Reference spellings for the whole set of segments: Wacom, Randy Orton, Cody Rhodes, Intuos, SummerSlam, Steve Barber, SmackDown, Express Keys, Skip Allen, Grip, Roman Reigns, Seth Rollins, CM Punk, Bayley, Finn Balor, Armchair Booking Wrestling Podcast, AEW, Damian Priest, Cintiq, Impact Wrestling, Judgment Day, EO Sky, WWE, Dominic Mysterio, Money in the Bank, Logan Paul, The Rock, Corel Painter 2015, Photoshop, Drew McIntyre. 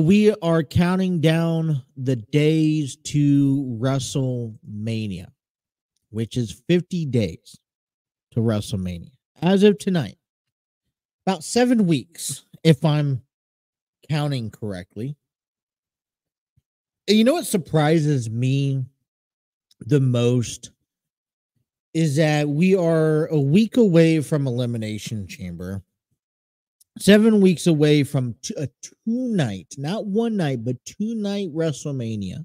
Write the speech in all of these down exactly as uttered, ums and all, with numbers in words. We are counting down the days to WrestleMania, which is fifty days to WrestleMania. As of tonight, about seven weeks, if I'm counting correctly. And you know what surprises me the most is that we are a week away from Elimination Chamber, seven weeks away from a two-night, not one night, but two-night WrestleMania,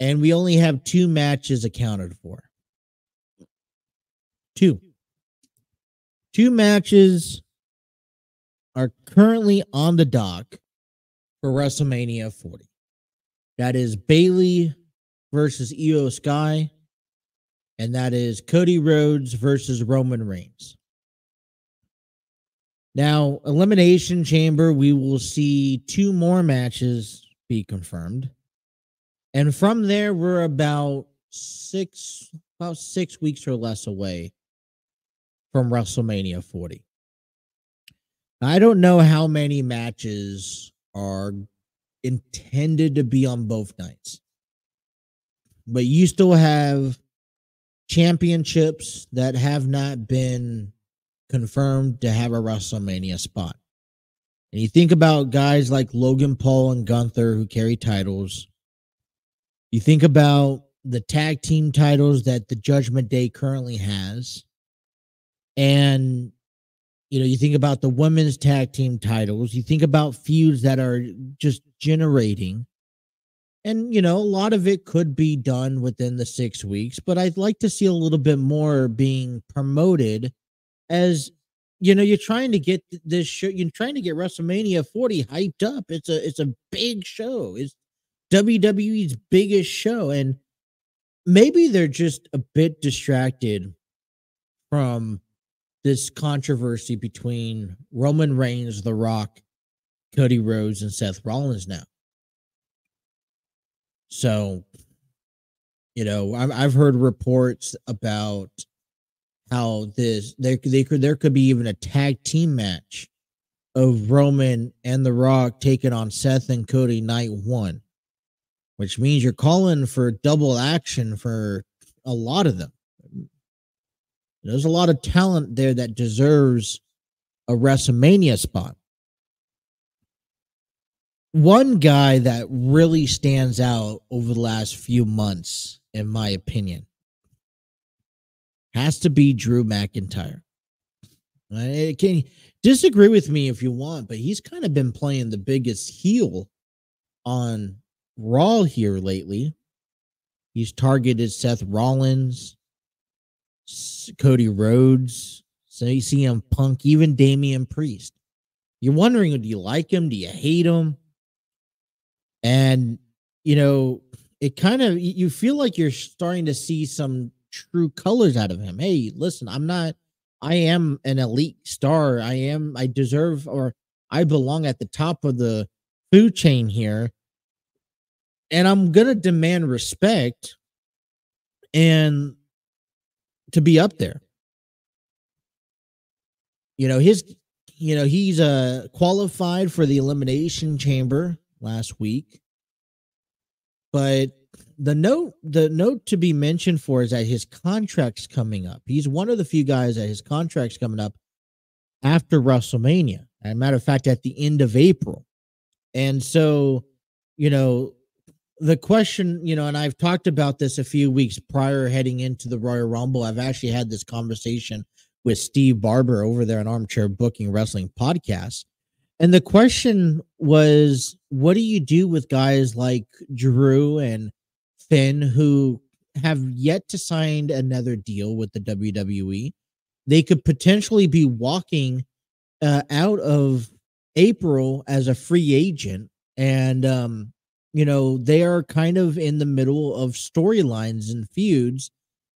and we only have two matches accounted for. Two. Two matches are currently on the dock for WrestleMania forty. That is Bayley versus E O Sky, and that is Cody Rhodes versus Roman Reigns. Now, Elimination Chamber, we will see two more matches be confirmed. And from there, we're about six, about six weeks or less away from WrestleMania forty. I don't know how many matches are intended to be on both nights, but you still have championships that have not been confirmed to have a WrestleMania spot. And you think about guys like Logan Paul and Gunther who carry titles. You think about the tag team titles that the Judgment Day currently has. And, you know, you think about the women's tag team titles. You think about feuds that are just generating. And, you know, a lot of it could be done within the six weeks, but I'd like to see a little bit more being promoted. As you know, you're trying to get this show, you're trying to get WrestleMania forty hyped up. It's a it's a big show. It's W W E's biggest show, and maybe they're just a bit distracted from this controversy between Roman Reigns, The Rock, Cody Rhodes, and Seth Rollins now. So, you know, I've heard reports about how this there they could there could be even a tag team match of Roman and The Rock taking on Seth and Cody night one, which means you're calling for double action for a lot of them. There's a lot of talent there that deserves a WrestleMania spot. One guy that really stands out over the last few months, in my opinion, has to be Drew McIntyre. Right? Can you disagree with me if you want, but he's kind of been playing the biggest heel on Raw here lately. He's targeted Seth Rollins, Cody Rhodes, C M Punk, even Damian Priest. You're wondering, do you like him? Do you hate him? And, you know, it kind of, you feel like you're starting to see some true colors out of him. Hey, listen, I'm not, I am an elite star. I am, I deserve, or I belong at the top of the food chain here. And I'm going to demand respect and to be up there. You know, his, you know, he's uh, qualified for the Elimination Chamber last week, but The note, the note to be mentioned for is that his contract's coming up. He's one of the few guys that his contract's coming up after WrestleMania. As a matter of fact, at the end of April. And so, you know, the question, you know, and I've talked about this a few weeks prior heading into the Royal Rumble. I've actually had this conversation with Steve Barber over there on Armchair Booking Wrestling Podcast. And the question was, what do you do with guys like Drew and Finn, who have yet to sign another deal with the W W E? They could potentially be walking uh, out of April as a free agent. And, um, you know, they are kind of in the middle of storylines and feuds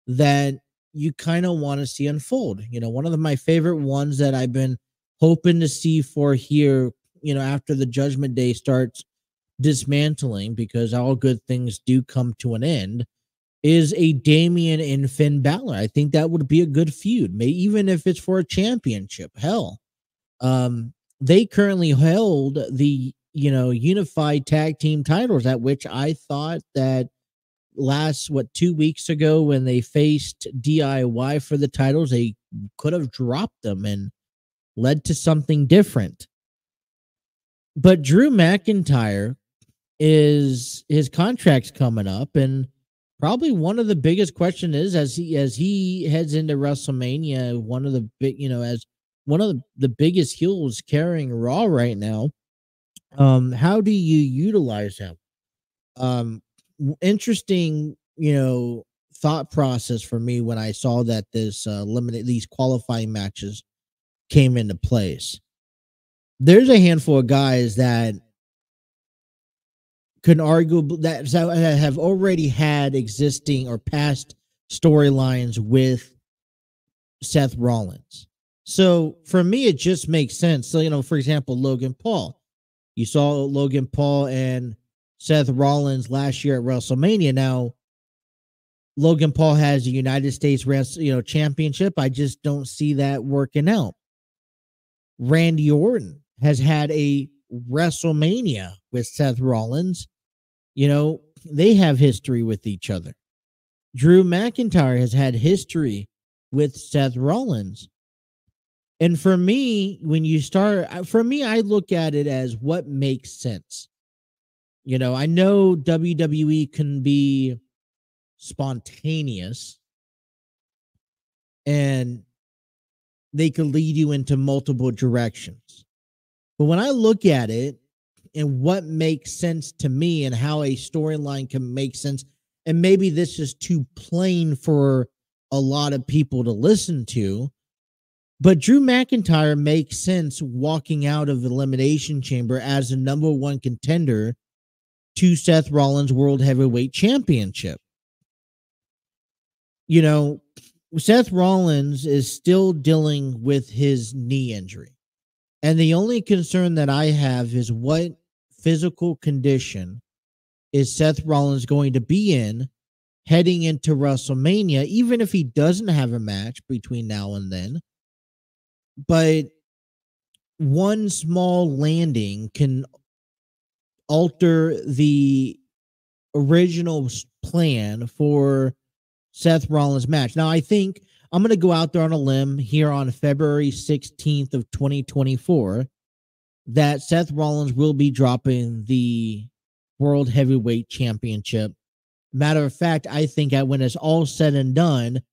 that you kind of want to see unfold. You know, one of the, my favorite ones that I've been hoping to see for here, you know, after the Judgment Day starts dismantling, because all good things do come to an end, is a Damian and Finn Balor. I think that would be a good feud, maybe even if it's for a championship. Hell, um, they currently held the you know, unified tag team titles, at which I thought that last, what, two weeks ago when they faced D I Y for the titles, they could have dropped them and led to something different. But Drew McIntyre, is his contract's coming up, and probably one of the biggest questions is, as he as he heads into WrestleMania, one of the big, you know, as one of the, the biggest heels carrying Raw right now, um, how do you utilize him? Um, interesting, you know, thought process for me when I saw that this uh, limited these qualifying matches came into place. There's a handful of guys that can argue that have already had existing or past storylines with Seth Rollins. So for me, it just makes sense. So, you know, for example, Logan Paul. You saw Logan Paul and Seth Rollins last year at WrestleMania. Now, Logan Paul has the United States Wrest, you know, Championship. I just don't see that working out. Randy Orton has had a WrestleMania with Seth Rollins. You know, they have history with each other. Drew McIntyre has had history with Seth Rollins. And for me, when you start, for me, I look at it as what makes sense. You know, I know W W E can be spontaneous and they could lead you into multiple directions. But when I look at it and what makes sense to me and how a storyline can make sense, and maybe this is too plain for a lot of people to listen to, but Drew McIntyre makes sense walking out of the Elimination Chamber as the number one contender to Seth Rollins' World Heavyweight Championship. You know, Seth Rollins is still dealing with his knee injury. And the only concern that I have is what physical condition is Seth Rollins going to be in heading into WrestleMania, even if he doesn't have a match between now and then. But one small landing can alter the original plan for Seth Rollins' match. Now, I think I'm going to go out there on a limb here on February sixteenth of twenty twenty-four that Seth Rollins will be dropping the World Heavyweight Championship. Matter of fact, I think that when it's all said and done,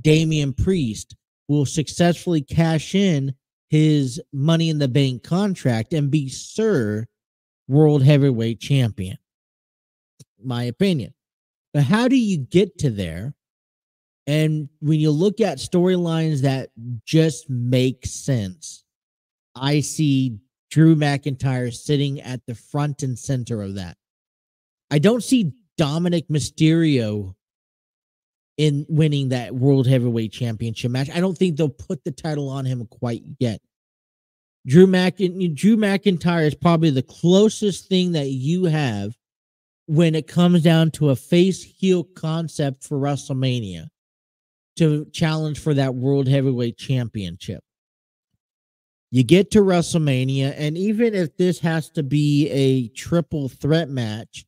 Damian Priest will successfully cash in his Money in the Bank contract and be Sir World Heavyweight Champion. My opinion. But how do you get to there? And when you look at storylines that just make sense, I see Drew McIntyre sitting at the front and center of that. I don't see Dominic Mysterio in winning that World Heavyweight Championship match. I don't think they'll put the title on him quite yet. Drew McIntyre, Drew McIntyre is probably the closest thing that you have when it comes down to a face-heel concept for WrestleMania to challenge for that World Heavyweight Championship. You get to WrestleMania, and even if this has to be a triple threat match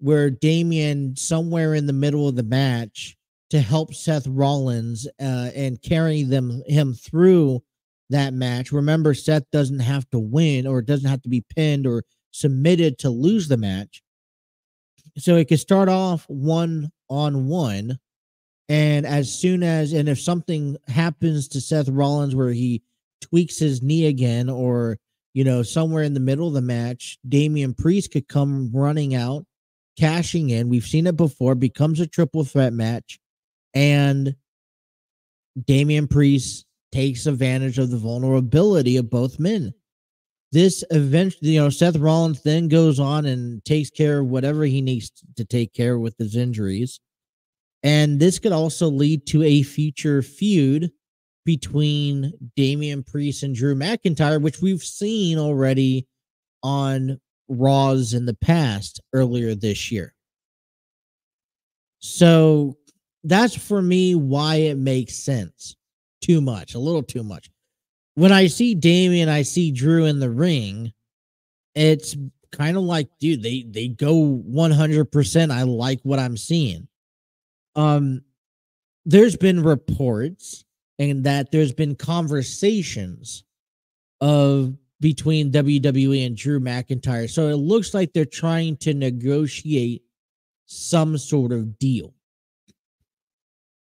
where Damian somewhere in the middle of the match to help Seth Rollins uh, and carry them him through that match. Remember, Seth doesn't have to win or doesn't have to be pinned or submitted to lose the match. So it could start off one-on-one. And as soon as, and if something happens to Seth Rollins where he tweaks his knee again, or, you know, somewhere in the middle of the match, Damian Priest could come running out, cashing in. We've seen it before, becomes a triple threat match. And Damian Priest takes advantage of the vulnerability of both men. This eventually, you know, Seth Rollins then goes on and takes care of whatever he needs to take care of with his injuries. And this could also lead to a future feud between Damian Priest and Drew McIntyre, which we've seen already on Raws in the past earlier this year. So that's for me why it makes sense. Too much, a little too much. When I see Damian, I see Drew in the ring. it's kind of like, dude, they they go one hundred percent. I like what I'm seeing. Um, there's been reports and that there's been conversations of between W W E and Drew McIntyre. So it looks like they're trying to negotiate some sort of deal.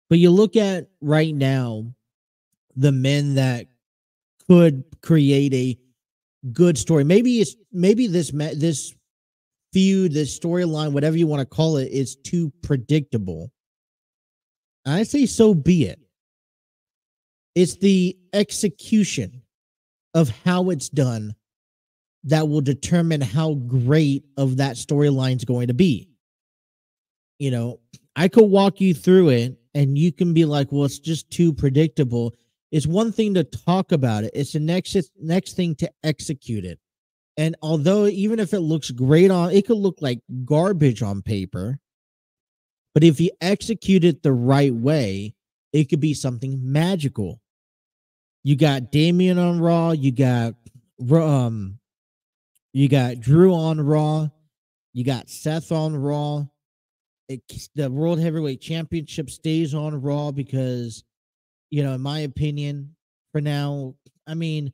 But you look at right now, the men that could create a good story. Maybe it's maybe this this feud, this storyline, whatever you want to call it, is too predictable. I say so be it. It's the execution of how it's done that will determine how great of that storyline is going to be. You know, I could walk you through it and you can be like, well, it's just too predictable. It's one thing to talk about it. It's the next it's next thing to execute it. And although even if it looks great on, it could look like garbage on paper, but if you execute it the right way, it could be something magical. You got Damian on Raw. You got um, you got Drew on Raw. You got Seth on Raw. It, the World Heavyweight Championship stays on Raw because, you know, in my opinion, for now, I mean,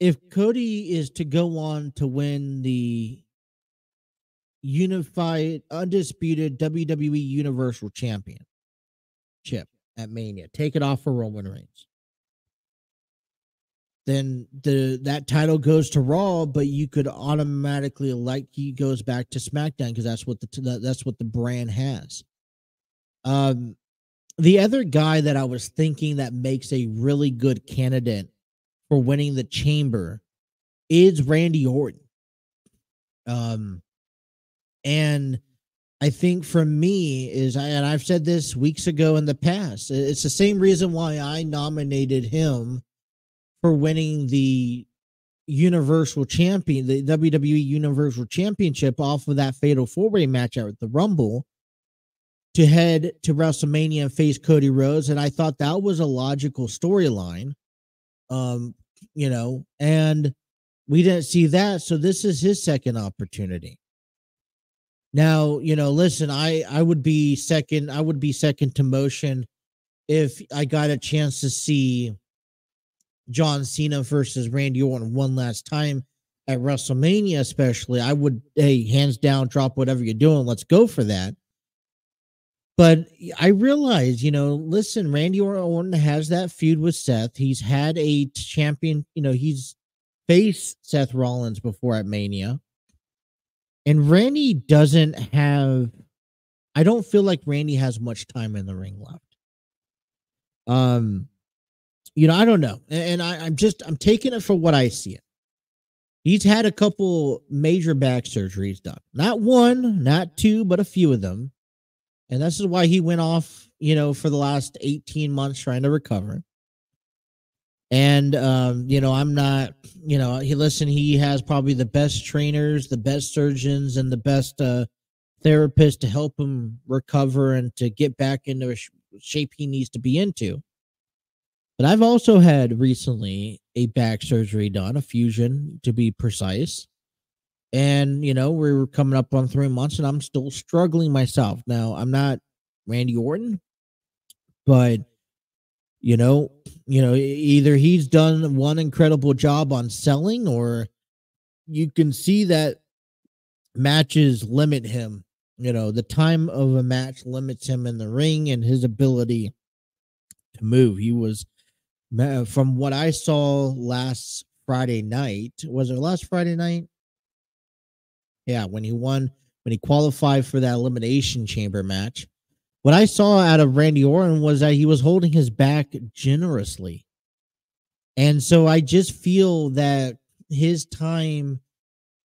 if Cody is to go on to win the unified, undisputed W W E Universal Championship at Mania, take it off for Roman Reigns, then the that title goes to Raw, but you could automatically elect he goes back to SmackDown because that's what the that's what the brand has. Um, the other guy that I was thinking that makes a really good candidate for winning the chamber is Randy Orton. Um, and I think for me is I and I've said this weeks ago in the past. It's the same reason why I nominated him for winning the Universal Champion, the W W E Universal Championship off of that Fatal Four-Way match at the Rumble to head to WrestleMania and face Cody Rhodes. And I thought that was a logical storyline, um, you know, and we didn't see that. So this is his second opportunity. Now, you know, listen, I, I would be second. I would be second to motion if I got a chance to see John Cena versus Randy Orton one last time at WrestleMania, especially. I would, hey, hands down, drop whatever you're doing. Let's go for that. But I realize, you know, listen, Randy Orton has that feud with Seth. He's had a champion, you know, he's faced Seth Rollins before at Mania. And Randy doesn't have, I don't feel like Randy has much time in the ring left. Um, You know, I don't know. And I, I'm just, I'm taking it for what I see it. He's had a couple major back surgeries done. Not one, not two, but a few of them. And this is why he went off, you know, for the last eighteen months trying to recover. And, um, you know, I'm not, you know, he listen, he has probably the best trainers, the best surgeons, and the best uh, therapists to help him recover and to get back into a sh- shape he needs to be into. But I've also had recently a back surgery done, a fusion to be precise. And, you know, we were coming up on three months and I'm still struggling myself. Now, I'm not Randy Orton, but, you know, you know, either he's done one incredible job on selling or you can see that matches limit him. You know, the time of a match limits him in the ring and his ability to move. He was... From what I saw last Friday night, was it last Friday night? Yeah, when he won, when he qualified for that Elimination Chamber match, what I saw out of Randy Orton was that he was holding his back generously. And so I just feel that his time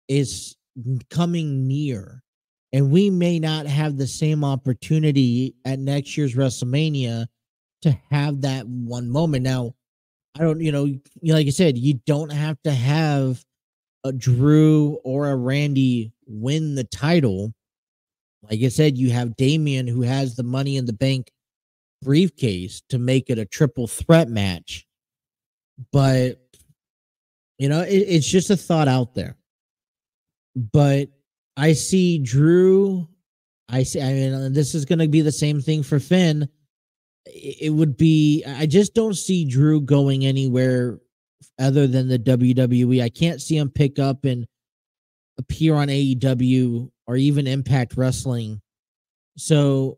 is coming near, and we may not have the same opportunity at next year's WrestleMania to have that one moment. Now, I don't, you know, like I said, you don't have to have a Drew or a Randy win the title. Like I said, you have Damian who has the Money in the Bank briefcase to make it a triple threat match. But, you know, it, it's just a thought out there. But I see Drew. I see. I mean, this is going to be the same thing for Finn. It would be. I just don't see Drew going anywhere other than the W W E. I can't see him pick up and appear on A E W or even Impact Wrestling. So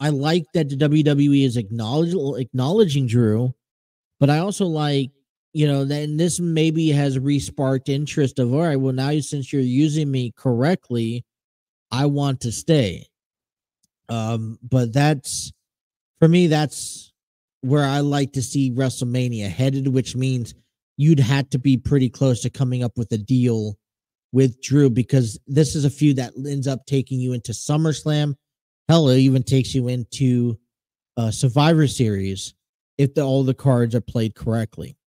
I like that the W W E is acknowledging Drew, but I also like, you know, then this maybe has re-sparked interest of, all right, well, now since you're using me correctly, I want to stay. Um, but that's, for me, that's where I like to see WrestleMania headed, which means you'd had to be pretty close to coming up with a deal with Drew, because this is a feud that ends up taking you into SummerSlam. Hell, it even takes you into uh, Survivor Series if the, all the cards are played correctly.